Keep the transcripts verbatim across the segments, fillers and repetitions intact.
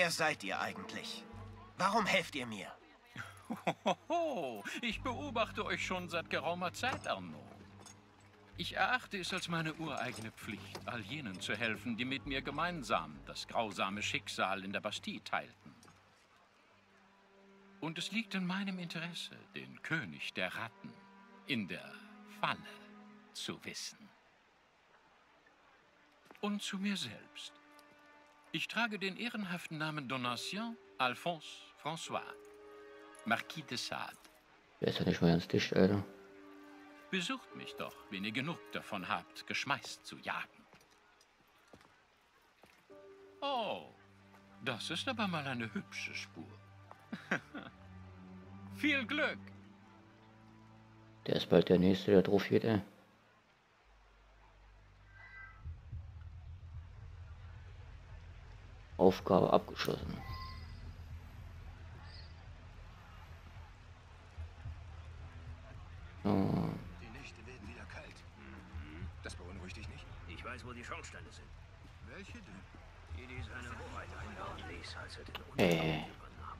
Wer seid ihr eigentlich? Warum helft ihr mir? Hohoho, ich beobachte euch schon seit geraumer Zeit, Arno. Ich erachte es als meine ureigene Pflicht, all jenen zu helfen, die mit mir gemeinsam das grausame Schicksal in der Bastille teilten. Und es liegt in meinem Interesse, den König der Ratten in der Falle zu wissen. Und zu mir selbst. Ich trage den ehrenhaften Namen Donatien Alphonse François, Marquis de Sade. Wer ist ja nicht mehr ans Tisch, Alter. Besucht mich doch, wenn ihr genug davon habt, geschmeißt zu jagen. Oh, das ist aber mal eine hübsche Spur. Viel Glück! Der ist bald der Nächste, der drauf geht, ey. Aufgabe abgeschlossen. So. Die Nächte werden wieder kalt. Mhm. Das beunruhigt dich nicht? Ich weiß, wo die Schornsteine sind. Welche denn? Jede ist eine Hoheit einladen ließ, als er den Untergang übernahm.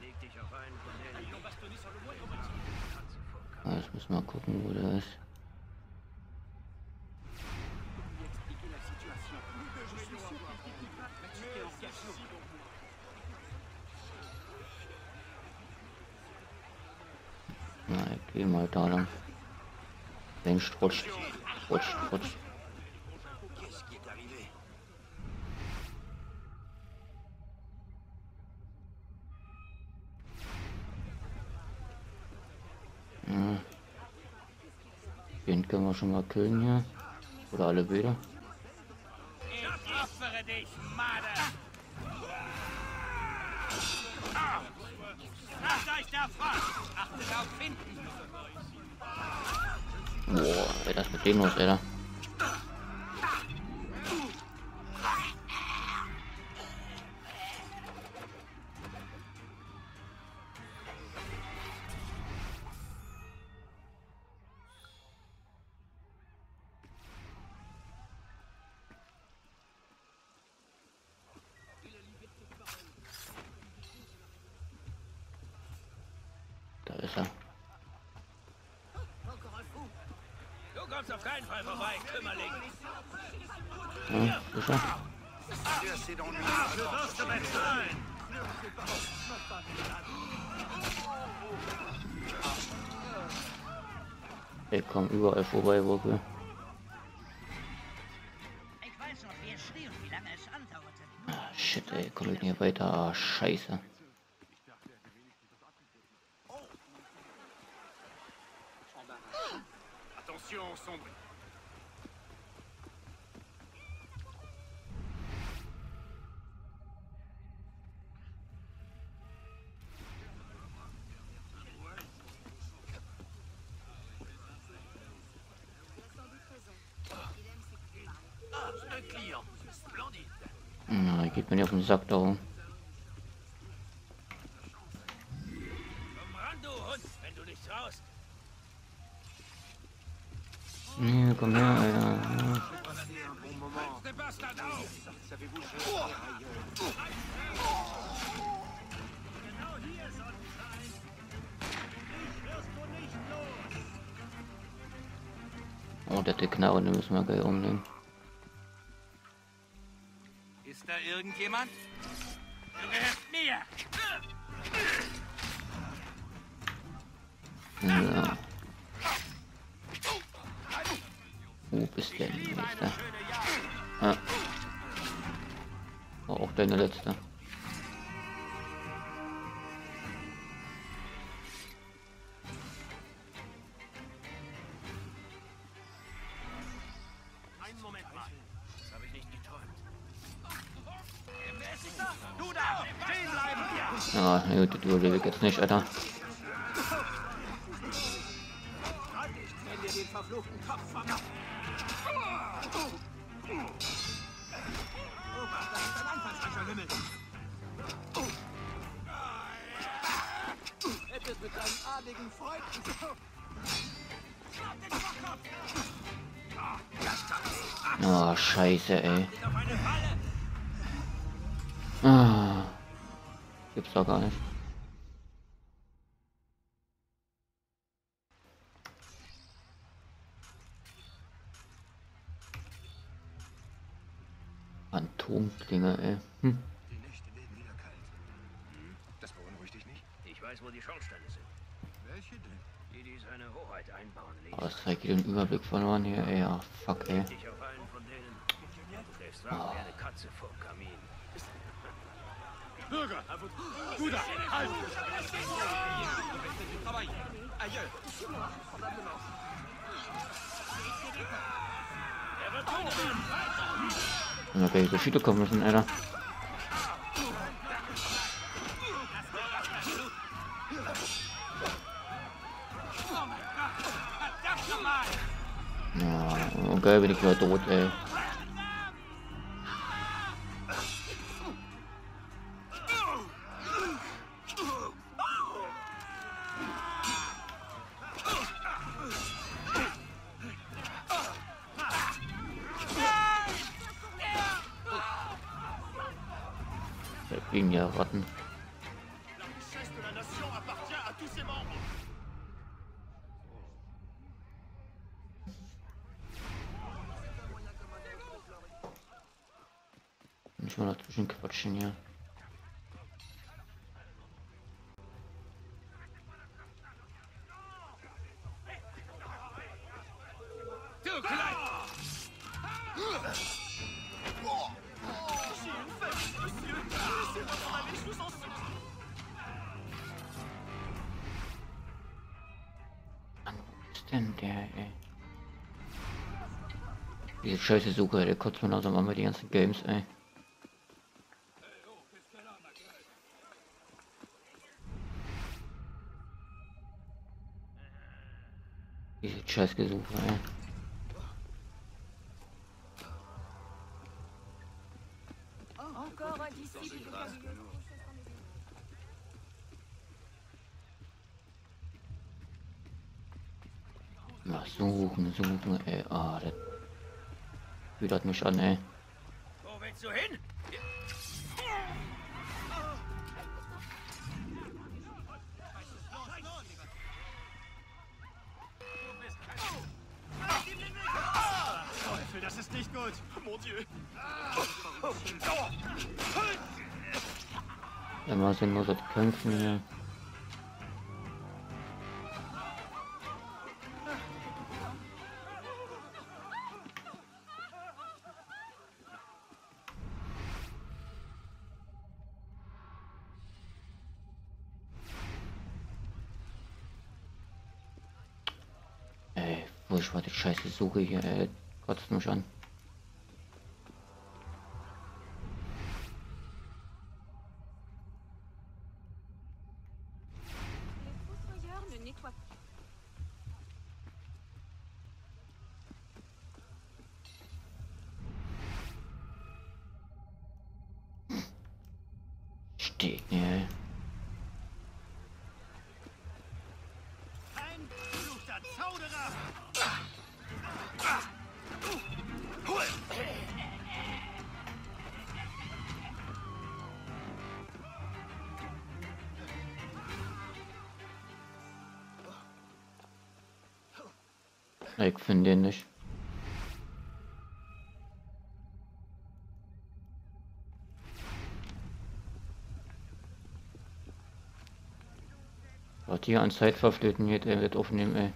Leg dich auf einen von denen. Jetzt müssen wir mal gucken, wo der ist. Na, ich geh mal da lang. Mensch, rutscht, rutscht, rutscht. Ja. Den können wir schon mal killen hier. Oder alle wieder. Dich, Marder! Macht euch davon! Achtet auf hinten! Boah, ey, das mit dem los, Alter. Du kommst auf keinen Fall vorbei, Kümmerling. Ja, sicher. Du wirst damit sein. Ich komm überall vorbei, Wurke. Ich weiß noch, wie es schrie und wie lange es andauerte. Ah, shit, ey, komm ich nicht weiter. Ah, scheiße. Na, geht mir nicht auf den Sack da oben. Nee, komm her, Alter. Oh, der hat die Knarre, den müssen wir gleich umlegen. Ist da irgendjemand? Du gehörst mir! Ja. Wo bist denn der Nächste? Ah. War auch deine letzte. Einen Moment mal. Das habe ich nicht geträumt. Du da! Stehen bleiben! Ja, na gut, die überlebe ich jetzt nicht, Alter. Ich nenne den verfluchten Kopf von ab. Hättet mit deinen adligen Freunden so. Oh, scheiße, ey. Ah. gibt's doch gar nicht. Atomklinge, ey. Hm. Die Nächte werden wieder kalt. Hm? Das beunruhigt dich nicht? Ich weiß, wo die Schornsteine sind. Welche denn? Die, die seine Hoheit einbauen ließen. Aber es hat den Überblick verloren hier, ey. Ach, fuck, ey. Ich auf einen von denen. Du schläfst wach wie eine Katze vor dem Kamin. Bürger! Du da! Halt! Okay, so viele kommen müssen, Alter. Ja, okay, bin ich wieder tot, ey. Wegen ja Ratten. Nicht mal dazwischen quatschen hier. Diese scheiße Suche, der kotzt mir langsam an mit den ganzen Games, ey. Diese scheiß Gesuche, ey. Na, suchen, suchen, ey. Ah, das widert mich an, ey. Wo willst du hin? Teufel, das ist nicht gut. Mon Dieu. Immer sinnlos das Kämpfen hier. Ich war die scheiße Suche hier, ey. Kotzt mich an. Steht nicht, ey. Ein verfluchter Zauderer! Ich finde den nicht. Was hier an Zeit verflöten geht, er wird aufnehmen, ey.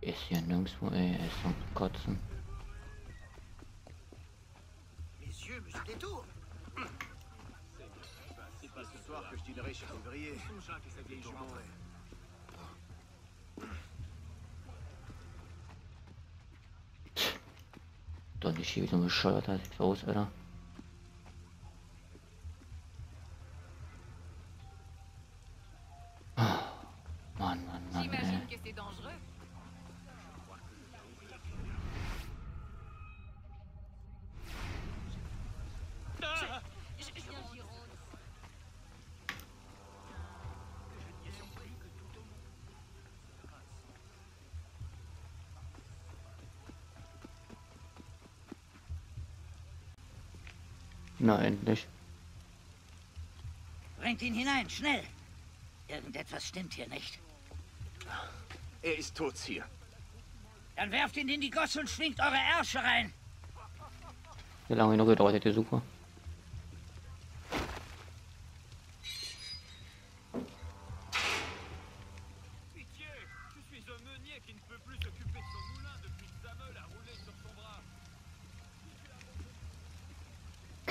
Ist hier nirgendwo, ey, er ist am Kotzen. Doch nicht hier wieder bescheuert, halt ich aus, Alter. Mann, Mann, Mann, ey. Na, endlich. Bringt ihn hinein, schnell! Irgendetwas stimmt hier nicht. Er ist tot hier. Dann werft ihn in die Gosse und schwingt eure Ärsche rein. Wie lange noch gedauert hätte, super.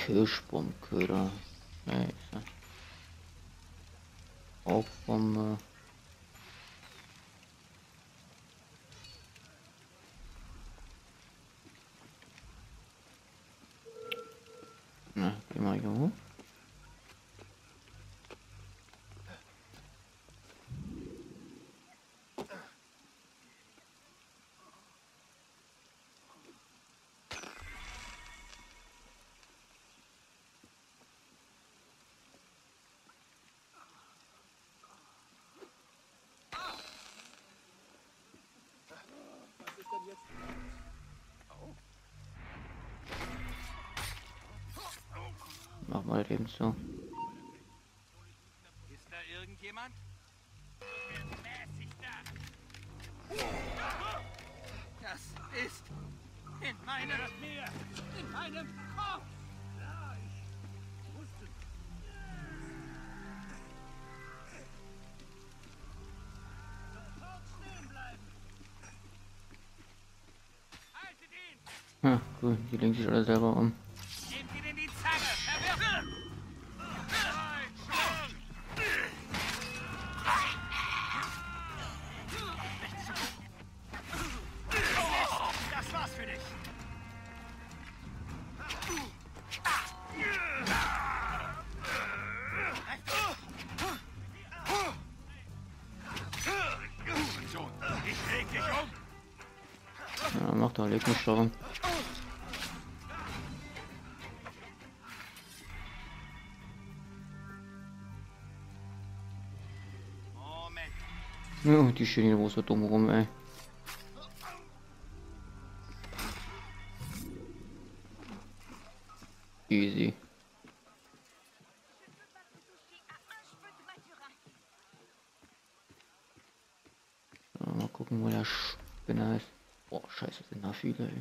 Kirschbaumköder. Nee, auch vom äh Na, geh mal hier hoch. Mach mal dem zu. Ist da irgendjemand? Das ist in meinem Meer, in meinem Kopf. Ja, ich wusste. Sofort stehen bleiben. Haltet ihn! Ja, cool, die lenken sich alle selber um. Ja, mach doch Lebenssteuerung. Ja, die stehen hier so dumm rum, ey. Easy. So, mal gucken, wo der Spinner ist. Boah, scheiße, sind da viele, ey.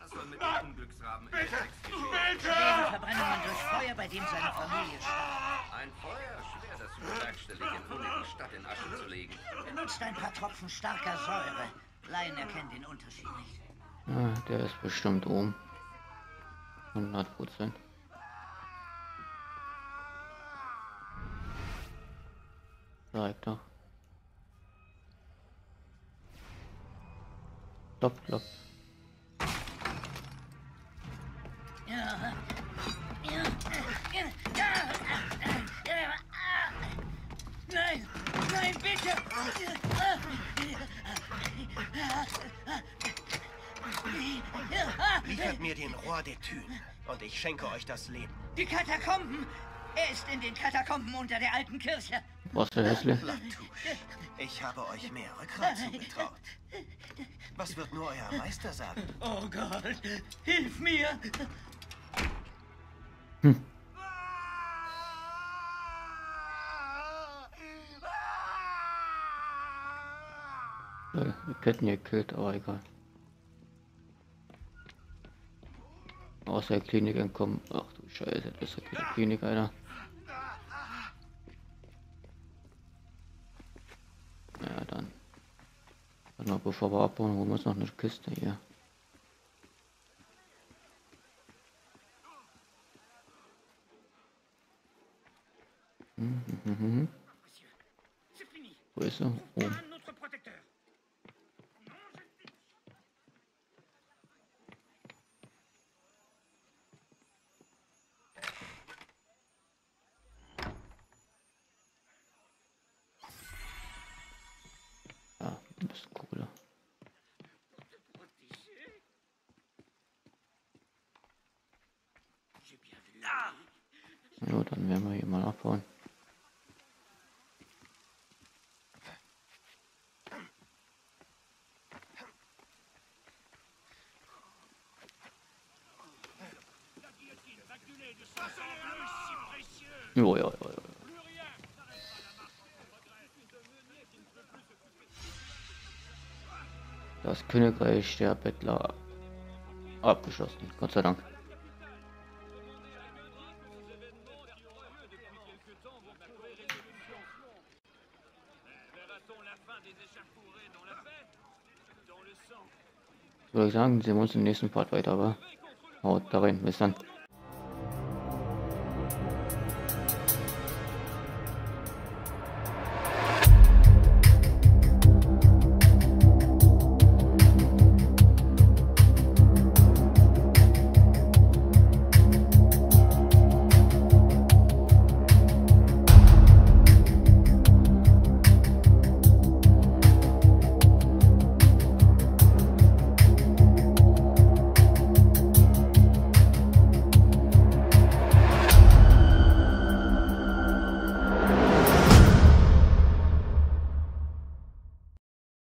Das war mit dem Unglücksraben in der Verbrennungen durch Feuer, bei dem seine Familie starb. Ein Feuer schwer, das bewerkstellige in unendliche Stadt in Asche zu legen. Benutzt ein paar Tropfen starker Säure. Laien erkennen den Unterschied nicht. Ah, der ist bestimmt oben. hundert Prozent. Bleib doch. Klopp, klopp. Nein, nein, bitte! Liefert mir den Roi des Türen und ich schenke euch das Leben. Die Katakomben! Er ist in den Katakomben unter der alten Kirche. Was für Hässle? Ich habe euch mehrere Kraut zugetraut. Was wird nur euer Meister sagen? Oh Gott, hilf mir! Hm. Wir könnten hier gekillt, aber egal. Aus der Klinik entkommen. Ach du Scheiße, das ist ja keine Klinik, Alter. Ja, dann. Und noch bevor wir abbauen, holen wir uns noch eine Kiste hier. Hm, hm, hm, hm. Wo ist er? Oh. So, dann werden wir hier mal abbauen. Ja, ja, ja, ja. Das Königreich der Bettler abgeschlossen, Gott sei Dank. Würde ich sagen, sehen wir uns im nächsten Part weiter, aber haut da rein, bis dann.